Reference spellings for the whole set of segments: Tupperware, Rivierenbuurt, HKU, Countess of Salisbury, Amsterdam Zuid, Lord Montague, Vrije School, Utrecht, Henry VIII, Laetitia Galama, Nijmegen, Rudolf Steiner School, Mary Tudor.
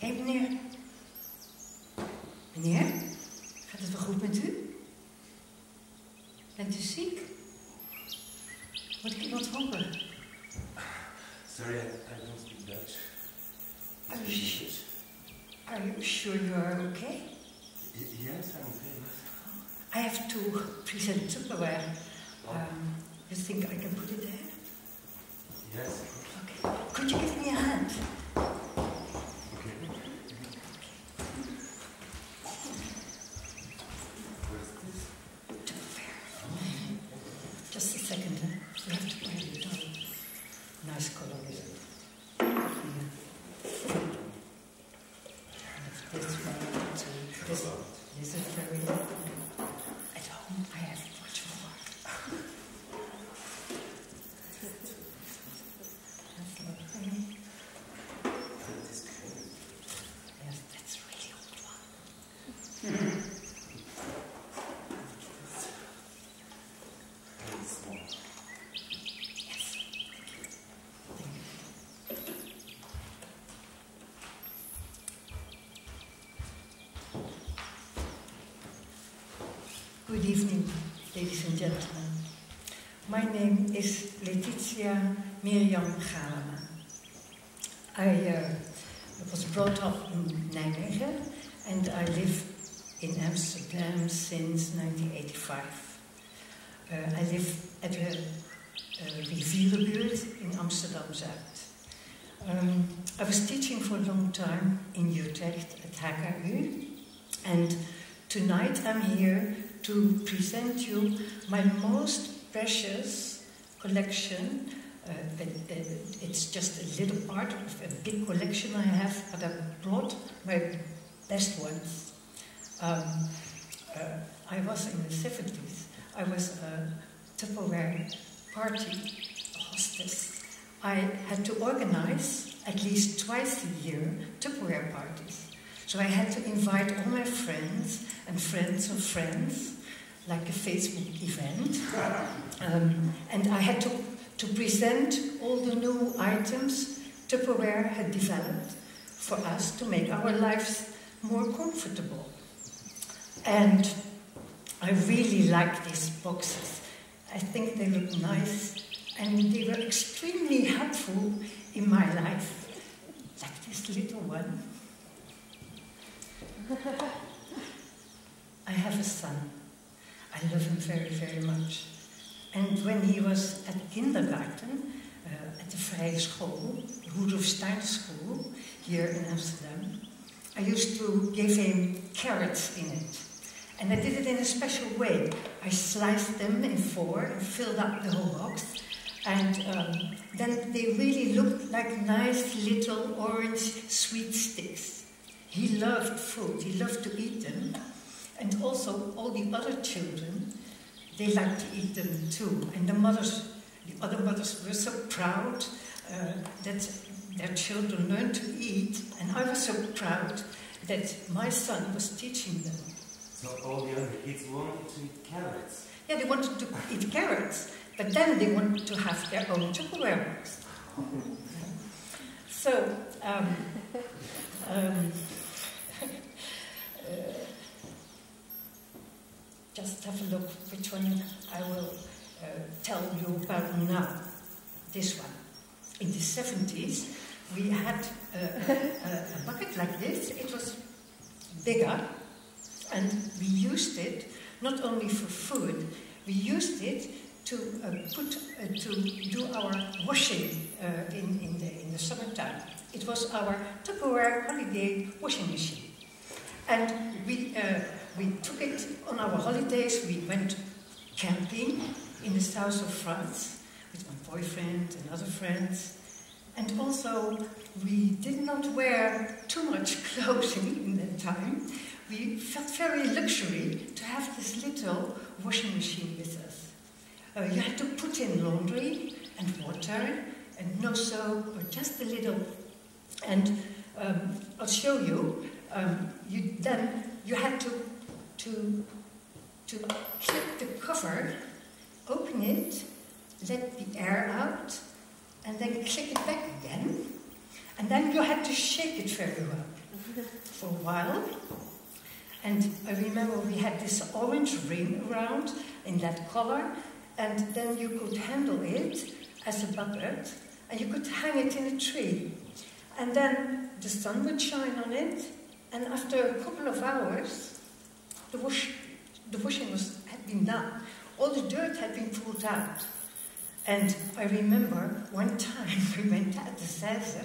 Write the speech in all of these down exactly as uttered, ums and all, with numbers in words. Hé, hey, meneer. Meneer, gaat het wel goed met u? Bent u ziek? Word ik iemand wakker? Sorry, I don't speak Dutch. Are you sure? Are you sure you are okay? Yes, I'm okay. I have to present Tupperware. Um, you think I can put it there? Yes. Okay. Could you give me a hand? Good evening, ladies and gentlemen. My name is Laetitia Galama. I uh, was brought up in Nijmegen and I live in Amsterdam since nineteen eighty-five. Uh, I live at a, a rivierenbuurt in Amsterdam Zuid. Um, I was teaching for a long time in Utrecht at H K U, and tonight I'm here to present you my most precious collection. Uh, it's just a little part of a big collection I have, but I brought my best ones. Um, uh, I was in the seventies. I was a Tupperware party hostess. I had to organize, at least twice a year, Tupperware parties. So I had to invite all my friends and friends of friends, like a Facebook event. Um, and I had to, to present all the new items Tupperware had developed for us to make our lives more comfortable. And I really like these boxes. I think they look nice and they were extremely helpful in my life. Like this little one. I have a son. I love him very, very much. And when he was at kindergarten, uh, at the Vrije School, Rudolf Steiner School, here in Amsterdam, I used to give him carrots in it. And I did it in a special way. I sliced them in four and filled up the whole box. And um, then they really looked like nice little orange sweet sticks. He loved food, he loved to eat them, and also all the other children, they liked to eat them too. And the mothers, the other mothers were so proud uh, that their children learned to eat, and I was so proud that my son was teaching them. So all the other kids wanted to eat carrots? Yeah, they wanted to eat carrots, but then they wanted to have their own Tupperware box. So, um, um, Uh, just have a look which one I will uh, tell you about now. This one. In the seventies, we had uh, a, a bucket like this. It was bigger, and we used it not only for food. We used it to uh, put uh, to do our washing uh, in in the in the summertime. It was our Tupperware holiday washing machine. And we, uh, we took it on our holidays. We went camping in the south of France with my boyfriend and other friends. And also, we did not wear too much clothing in that time. We felt very luxury to have this little washing machine with us. Uh, you had to put in laundry and water and no soap, or just a little. And um, I'll show you. Um, you, then you had to, to, to clip the cover, open it, let the air out, and then click it back again. And then you had to shake it very well for a while. And I remember we had this orange ring around in that color, and then you could handle it as a bucket, and you could hang it in a tree. And then the sun would shine on it, and after a couple of hours, the, wash, the washing was, had been done. All the dirt had been pulled out. And I remember one time we went at the Sasser,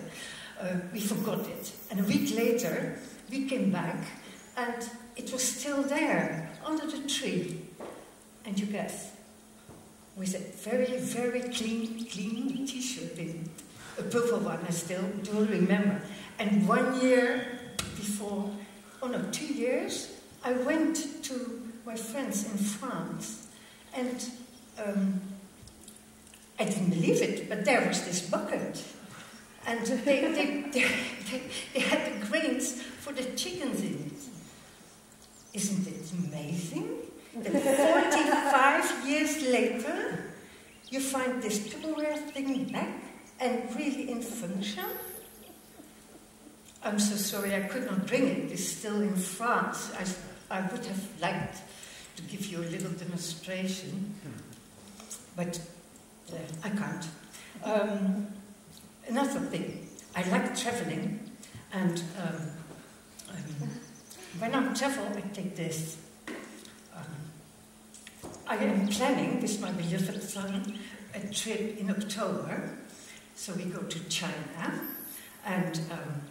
uh, we forgot it. And a week later, we came back and it was still there, under the tree. And you guess, with a very, very clean, clean t-shirt in, a purple one, I still do remember. And one year before, oh no, two years, I went to my friends in France and um, I didn't believe it, but there was this bucket. And they, they, they, they, they had the grains for the chickens in it. Isn't it amazing? That forty-five years later, you find this Tupperware thing back and really in function. I'm so sorry I could not bring it. It's still in France. I, I would have liked to give you a little demonstration, but uh, I can't. Um, Another thing, I like traveling, and um, um, when I travel, I take this. Um, I am planning, with my beloved son, a trip in October. So we go to China, and um,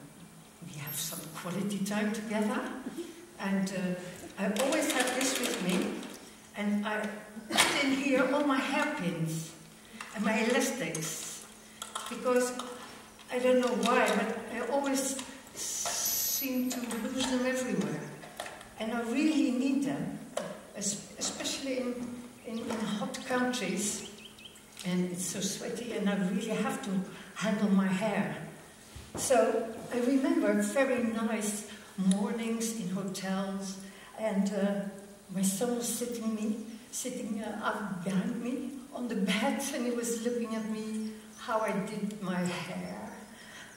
we have some quality time together. And uh, I always have this with me, and I put in here all my hairpins and my elastics. Because I don't know why, but I always seem to lose them everywhere. And I really need them, especially in, in, in hot countries. And it's so sweaty, and I really have to handle my hair. So I remember very nice mornings in hotels, and uh, my son was sitting, me, sitting uh, up behind me on the bed, and he was looking at me. How I did my hair,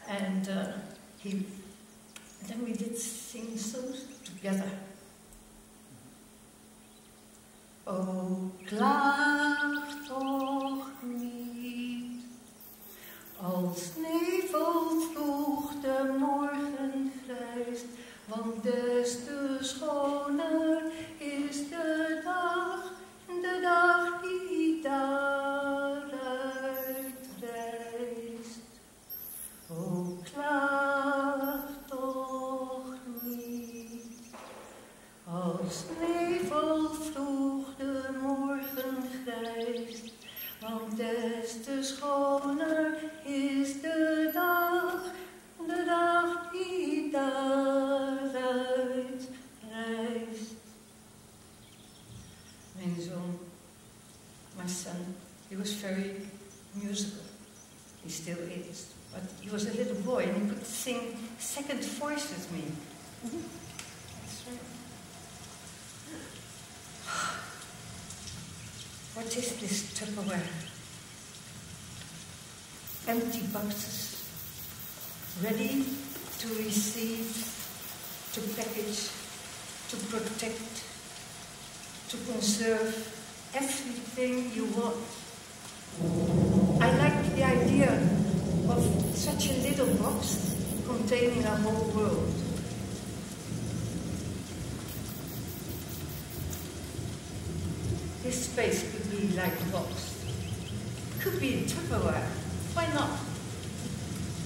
and uh, he, then we did sing songs together. Oh, klaag toch niet, als nevelt vroeg de morgen grijst, want des te schoner is de dag, de dag die daar. Als nevel vroeg de morgen grijst, want des te schoner is de dag, de dag die daaruit reist. Mijn zoon, my son, he was very musical. He still is, but he was a little boy and he could sing second voice with me. That's right. What is this Tupperware? Empty boxes, ready to receive, to package, to protect, to conserve everything you want. I like the idea of such a little box containing a whole world. This space could be like a box. Could be a Tupperware. Why not?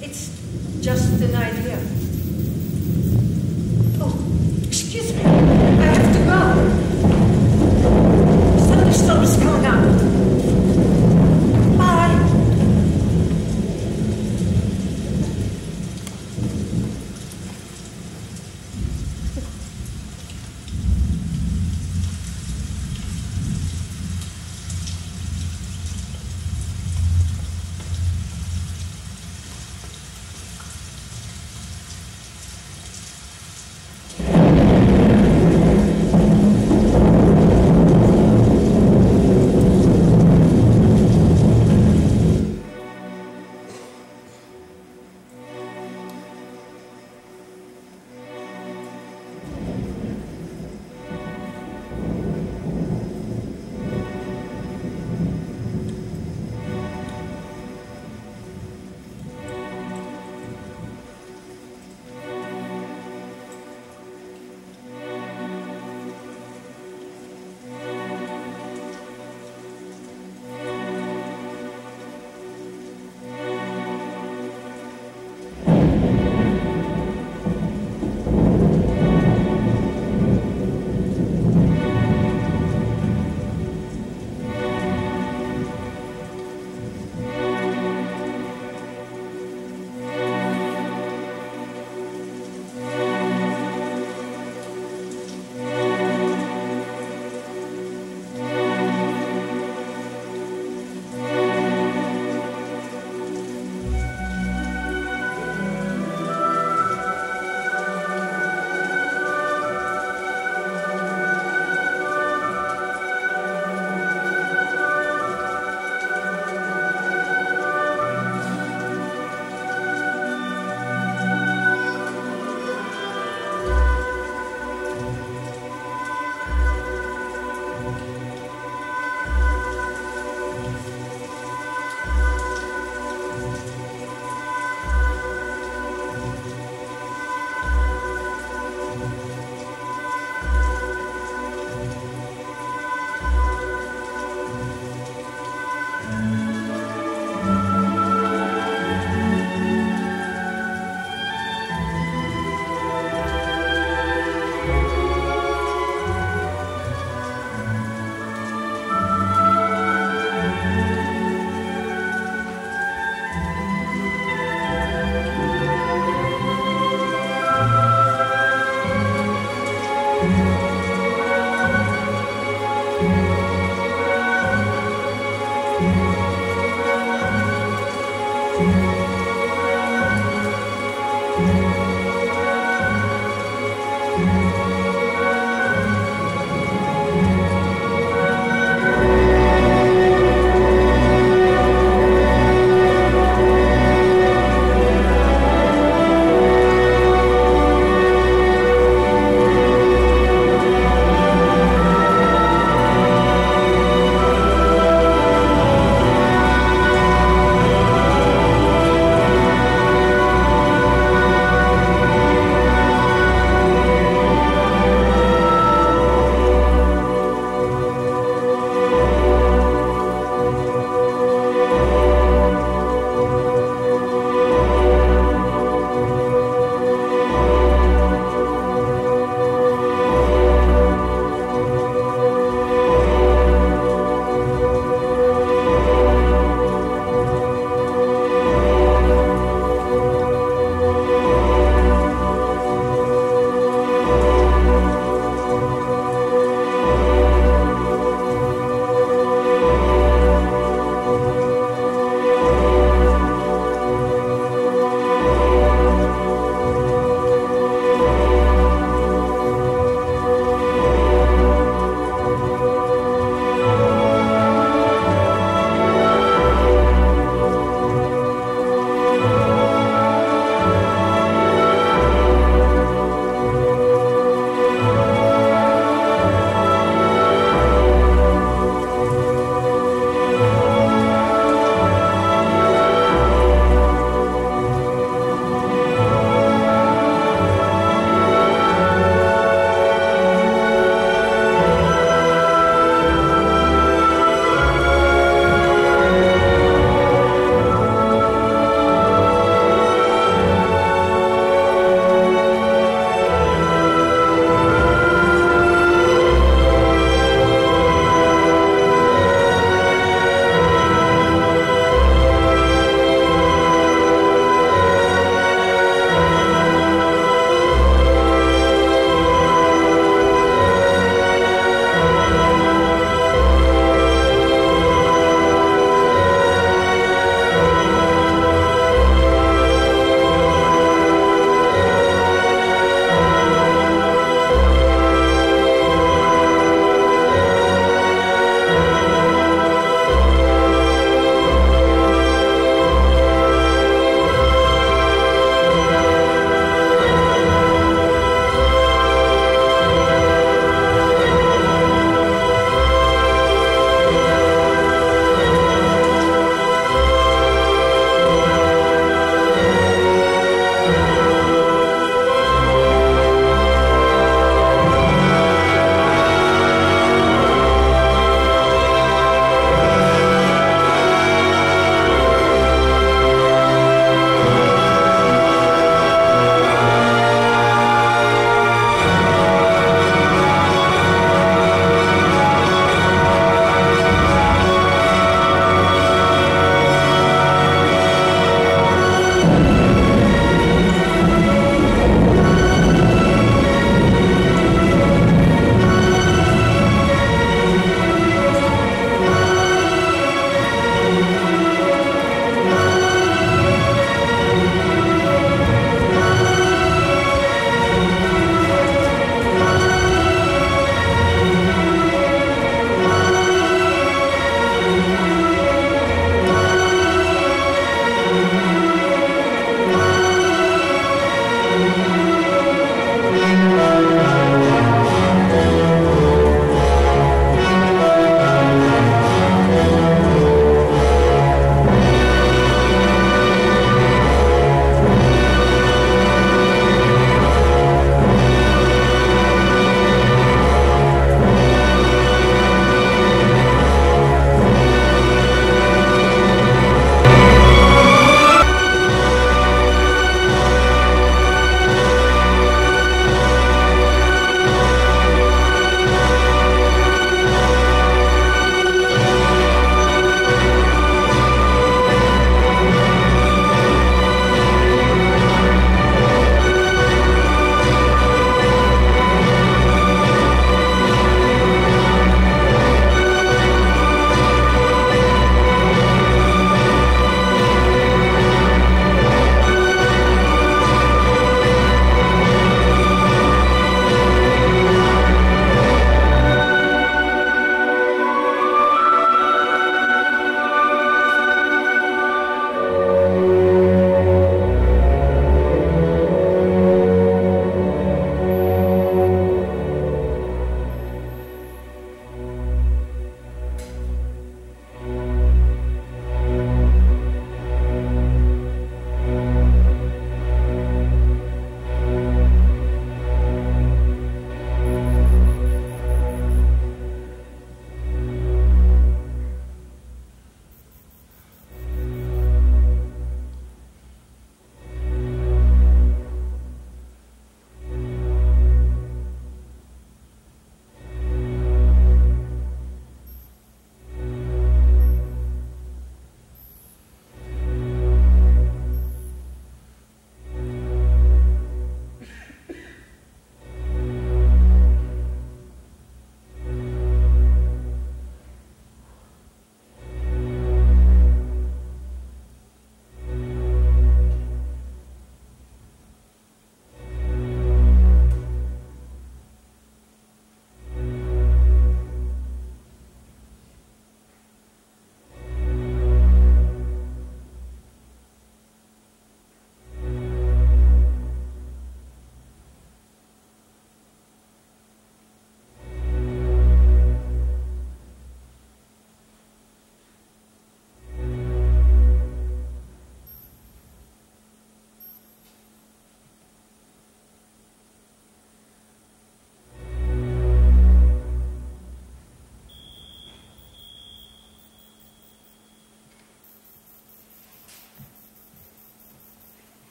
It's just an idea.